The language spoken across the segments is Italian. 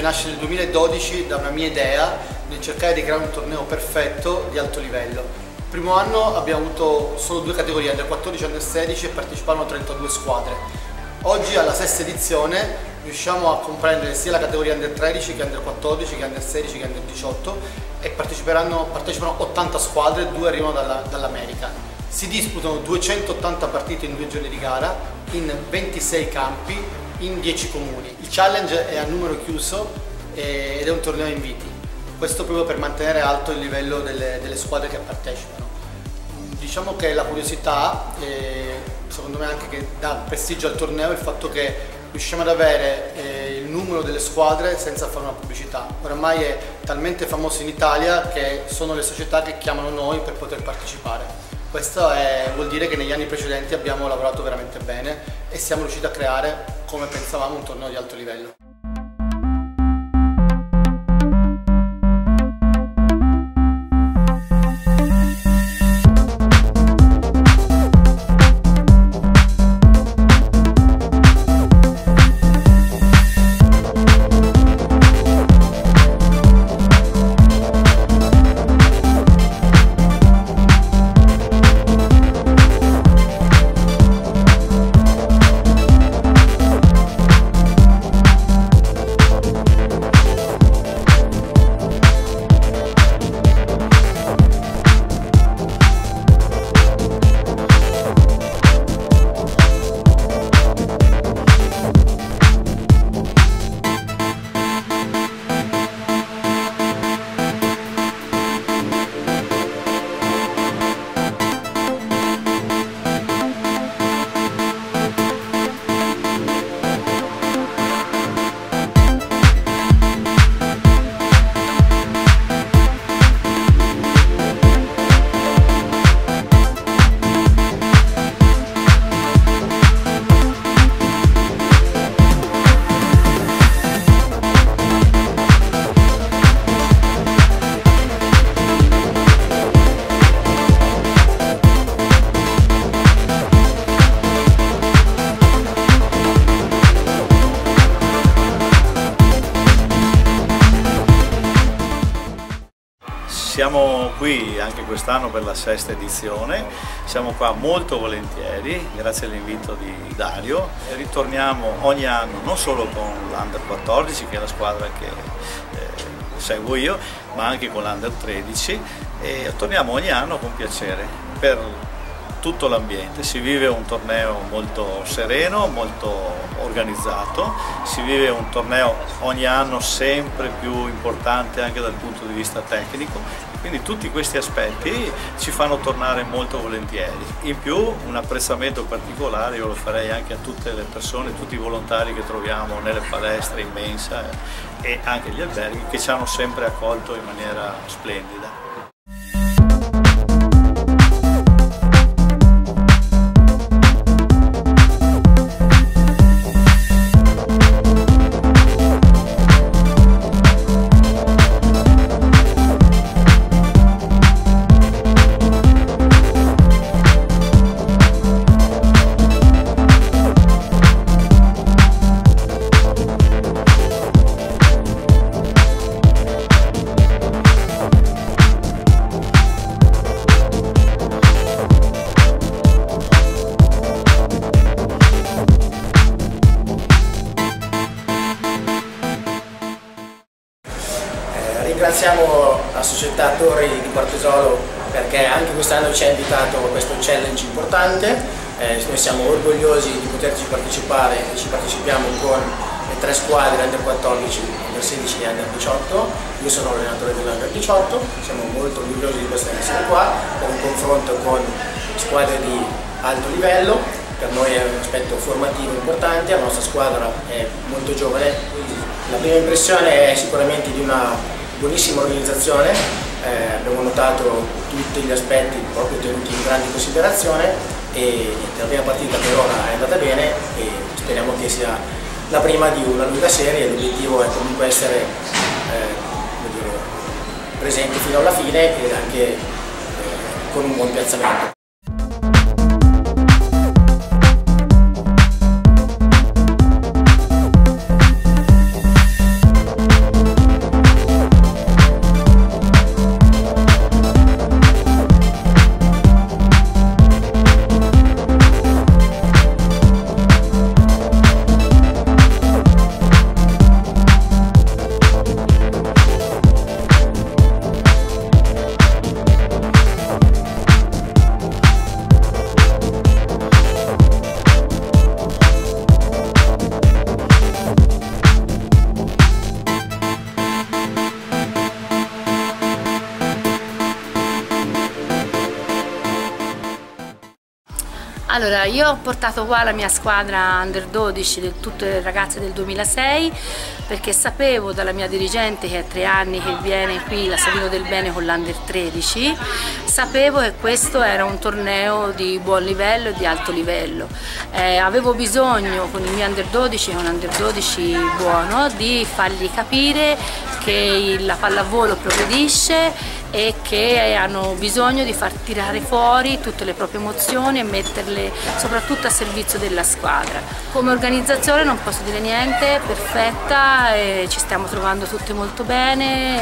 che nasce nel 2012 da una mia idea nel cercare di creare un torneo perfetto di alto livello. Il primo anno abbiamo avuto solo due categorie, under 14 e under 16, e parteciparono 32 squadre. Oggi alla sesta edizione riusciamo a comprendere sia la categoria under 13 che under 14 che under 16 che under 18 e partecipano 80 squadre, due arrivano dall'America. Si disputano 280 partite in 2 giorni di gara, in 26 campi, in 10 comuni. Il challenge è a numero chiuso ed è un torneo a inviti. Questo proprio per mantenere alto il livello delle squadre che partecipano. Diciamo che la curiosità, secondo me anche che dà prestigio al torneo, è il fatto che riusciamo ad avere il numero delle squadre senza fare una pubblicità. Oramai è talmente famoso in Italia che sono le società che chiamano noi per poter partecipare. Questo vuol dire che negli anni precedenti abbiamo lavorato veramente bene e siamo riusciti a creare, come pensavamo, un torneo di alto livello. Siamo qui anche quest'anno per la sesta edizione, siamo qua molto volentieri, grazie all'invito di Dario. E ritorniamo ogni anno non solo con l'Under 14, che è la squadra che seguo io, ma anche con l'Under 13 e torniamo ogni anno con piacere per tutto l'ambiente. Si vive un torneo molto sereno, molto organizzato, si vive un torneo ogni anno sempre più importante anche dal punto di vista tecnico. Quindi tutti questi aspetti ci fanno tornare molto volentieri. In più un apprezzamento particolare io lo farei anche a tutte le persone, tutti i volontari che troviamo nelle palestre immensa e anche gli alberghi che ci hanno sempre accolto in maniera splendida. Ringraziamo la società Torri di Cortesolo perché anche quest'anno ci ha invitato a questo challenge importante. Noi siamo orgogliosi di poterci partecipare e ci partecipiamo con le 3 squadre Under 14, Under 16 e Under 18. Io sono l'allenatore dell'Under 18, siamo molto orgogliosi di questa essere qua per un confronto con squadre di alto livello. Per noi è un aspetto formativo importante, la nostra squadra è molto giovane, quindi la prima impressione è sicuramente di una buonissima organizzazione, abbiamo notato tutti gli aspetti proprio tenuti in grande considerazione e la prima partita per ora è andata bene e speriamo che sia la prima di una lunga serie. L'obiettivo è comunque essere presenti fino alla fine e anche con un buon piazzamento. Allora, io ho portato qua la mia squadra under 12 di tutte le ragazze del 2006 perché sapevo dalla mia dirigente, che è 3 anni che viene qui, la Savino del Bene, con l'under 13, sapevo che questo era un torneo di buon livello e di alto livello. Avevo bisogno con il mio under 12, un under 12 buono, di fargli capire che la pallavolo progredisce e che hanno bisogno di far tirare fuori tutte le proprie emozioni e metterle soprattutto a servizio della squadra. Come organizzazione non posso dire niente, perfetta, e ci stiamo trovando tutte molto bene,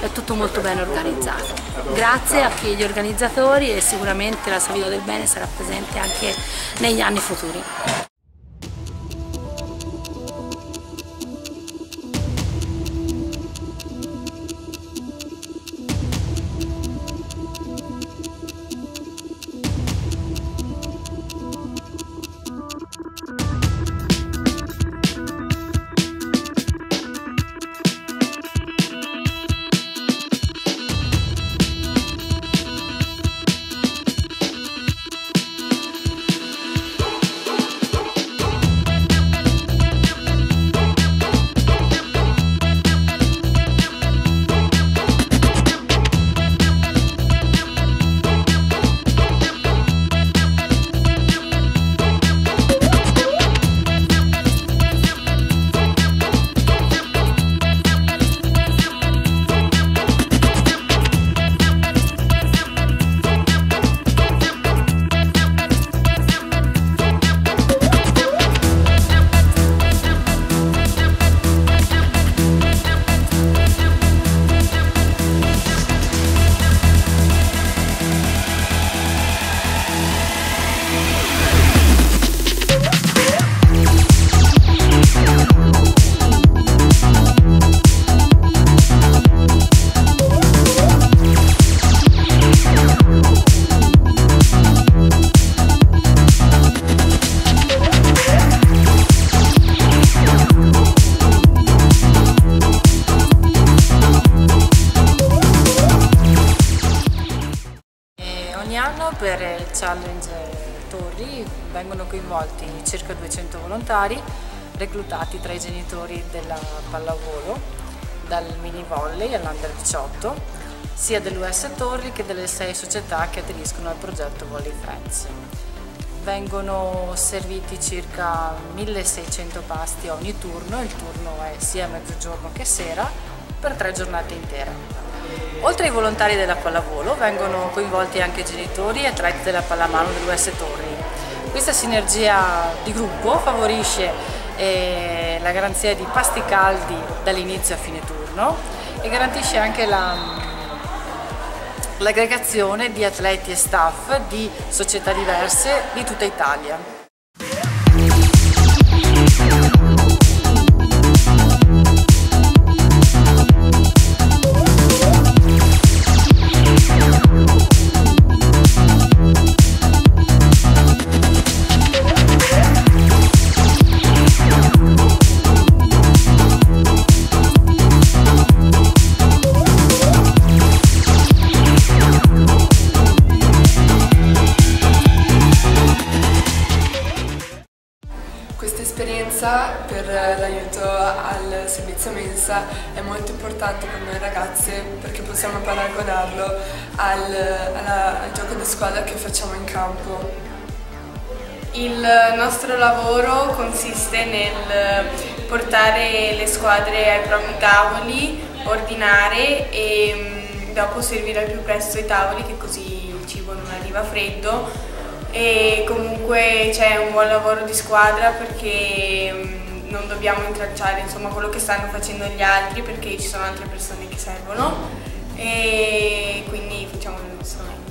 è tutto molto bene organizzato. Grazie a chi gli organizzatori, e sicuramente la Savino del Bene sarà presente anche negli anni futuri. Per il Challenge Torri vengono coinvolti circa 200 volontari reclutati tra i genitori della pallavolo, dal mini volley all'under 18, sia dell'US Torri che delle 6 società che aderiscono al progetto Volley Friends. Vengono serviti circa 1600 pasti ogni turno, il turno è sia mezzogiorno che sera, per 3 giornate intere. Oltre ai volontari della pallavolo vengono coinvolti anche genitori e atleti della pallamano dell'US Torri. Questa sinergia di gruppo favorisce la garanzia di pasti caldi dall'inizio a fine turno e garantisce anche l'aggregazione di atleti e staff di società diverse di tutta Italia. Per l'aiuto al servizio mensa è molto importante per noi ragazze, perché possiamo paragonarlo al gioco di squadra che facciamo in campo. Il nostro lavoro consiste nel portare le squadre ai propri tavoli, ordinare e dopo servire al più presto i tavoli, che così il cibo non arriva freddo. E comunque c'è un buon lavoro di squadra, perché non dobbiamo intralciare, insomma, quello che stanno facendo gli altri, perché ci sono altre persone che servono, e quindi facciamo il nostro meglio.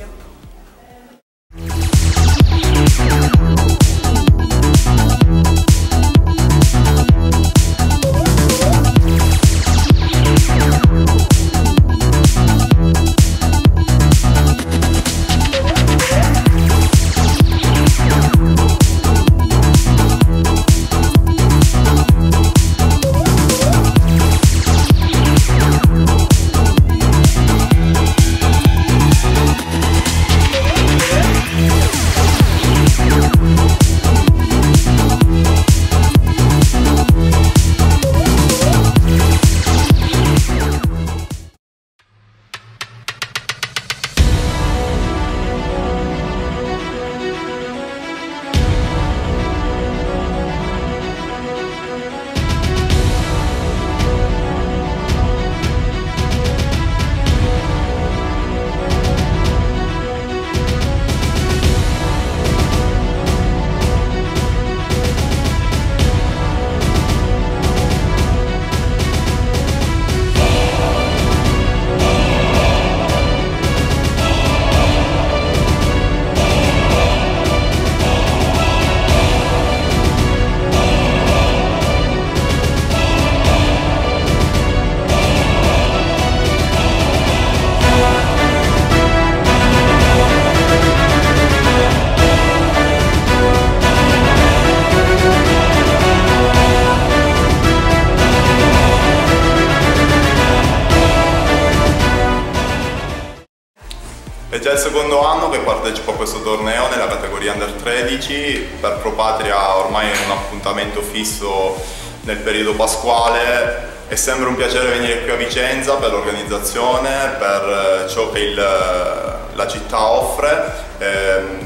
È già il secondo anno che partecipo a questo torneo nella categoria Under 13, per Pro Patria ormai è un appuntamento fisso nel periodo pasquale. È sempre un piacere venire qui a Vicenza per l'organizzazione, per ciò che la città offre.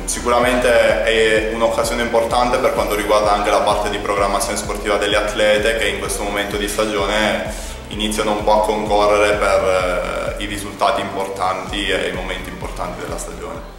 Sicuramente è un'occasione importante per quanto riguarda anche la parte di programmazione sportiva delle atlete, che in questo momento di stagione iniziano un po' a concorrere per i risultati importanti e i momenti importanti della stagione.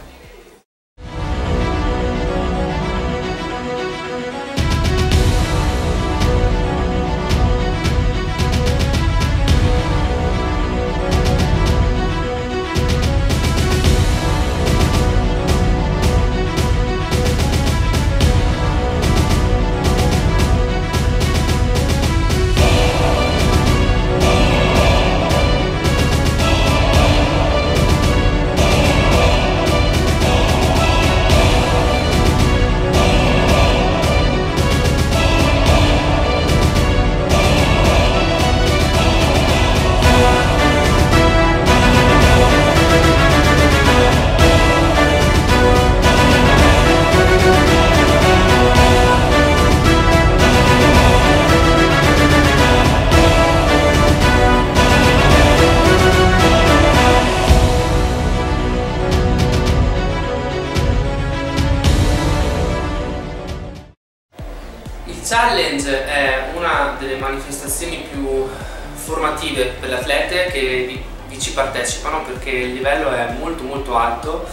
Il challenge è una delle manifestazioni più formative per le atlete che vi ci partecipano, perché il livello è molto alto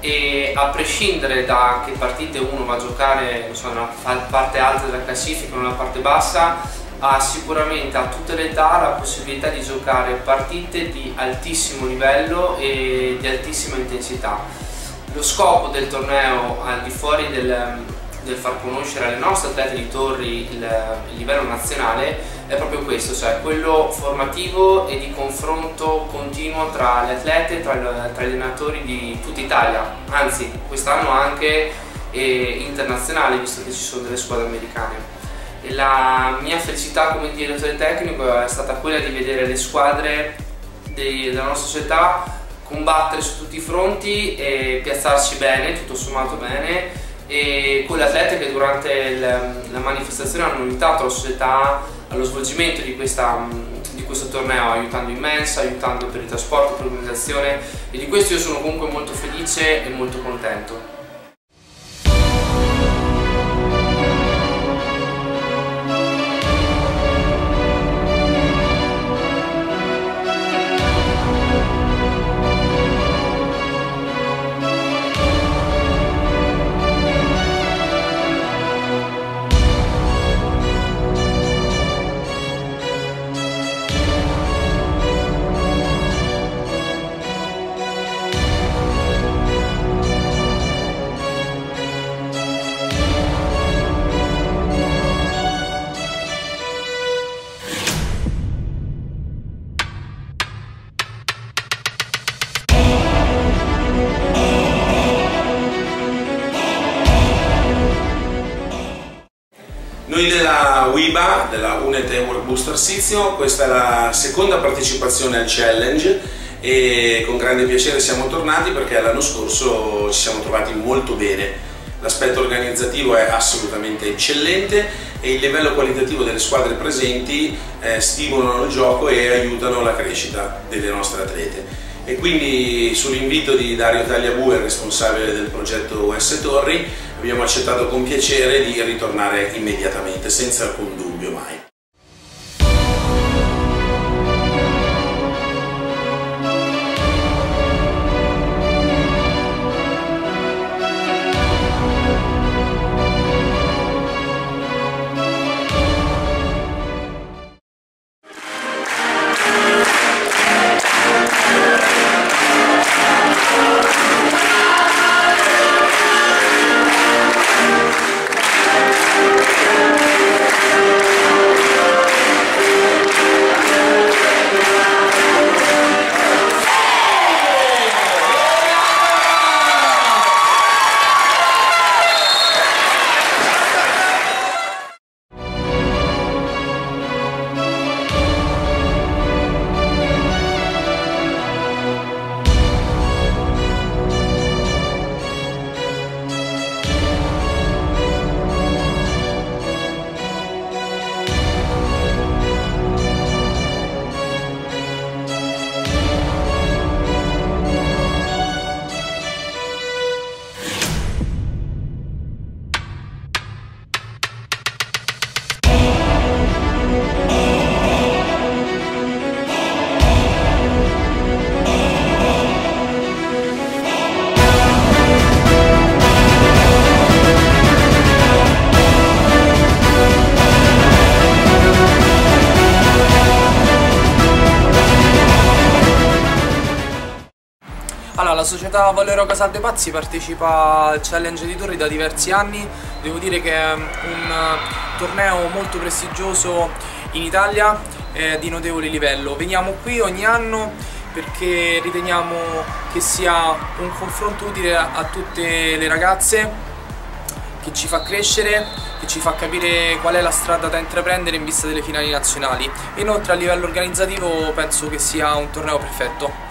e, a prescindere da che partite uno va a giocare, nella parte alta della classifica o nella parte bassa, ha sicuramente a tutte le età la possibilità di giocare partite di altissimo livello e di altissima intensità. Lo scopo del torneo, al di fuori del far conoscere alle nostre atlete di Torri il livello nazionale, è proprio questo, cioè quello formativo e di confronto continuo tra le atlete, tra gli allenatori di tutta Italia, anzi quest'anno anche internazionale, visto che ci sono delle squadre americane. E la mia felicità come direttore tecnico è stata quella di vedere le squadre della nostra società combattere su tutti i fronti e piazzarsi bene, tutto sommato bene, e con le atlete che durante la manifestazione hanno aiutato la società allo svolgimento di questo torneo, aiutando in mensa, aiutando per il trasporto, per l'organizzazione, e di questo io sono comunque molto felice e molto contento. Noi della WIBA, della UNET Work Booster Sizio, questa è la seconda partecipazione al challenge e con grande piacere siamo tornati, perché l'anno scorso ci siamo trovati molto bene. L'aspetto organizzativo è assolutamente eccellente e il livello qualitativo delle squadre presenti stimolano il gioco e aiutano la crescita delle nostre atlete. E quindi, sull'invito di Dario Tagliabue, responsabile del progetto US Torri, abbiamo accettato con piacere di ritornare immediatamente, senza alcun dubbio mai. Allora, la società Valero Casal de Pazzi partecipa al Challenge di Torri da diversi anni. Devo dire che è un torneo molto prestigioso in Italia, di notevole livello. Veniamo qui ogni anno perché riteniamo che sia un confronto utile a tutte le ragazze, che ci fa crescere, che ci fa capire qual è la strada da intraprendere in vista delle finali nazionali. Inoltre, a livello organizzativo penso che sia un torneo perfetto.